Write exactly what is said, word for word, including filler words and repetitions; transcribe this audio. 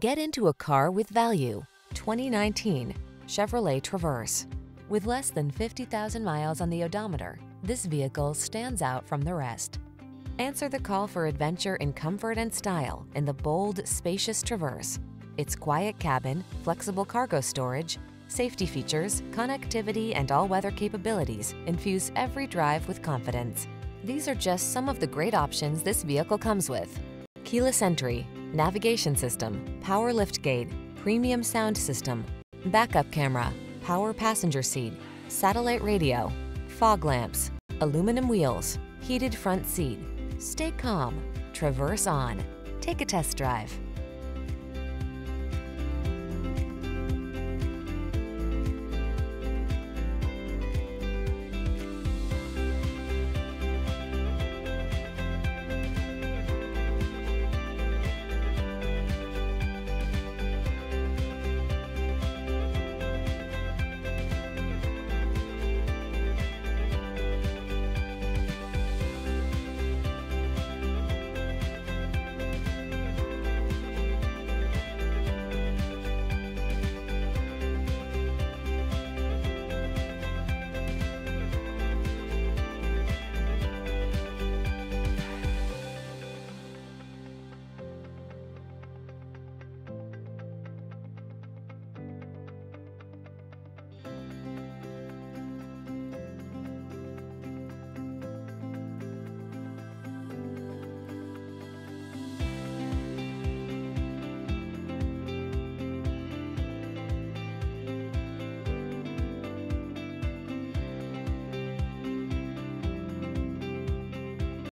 Get into a car with value. twenty nineteen Chevrolet Traverse. With less than fifty thousand miles on the odometer, this vehicle stands out from the rest. Answer the call for adventure in comfort and style in the bold, spacious Traverse. Its quiet cabin, flexible cargo storage, safety features, connectivity, and all-weather capabilities infuse every drive with confidence. These are just some of the great options this vehicle comes with: keyless entry, navigation system, power liftgate, premium sound system, backup camera, power passenger seat, satellite radio, fog lamps, aluminum wheels, heated front seat. Stay calm, traverse on. Take a test drive.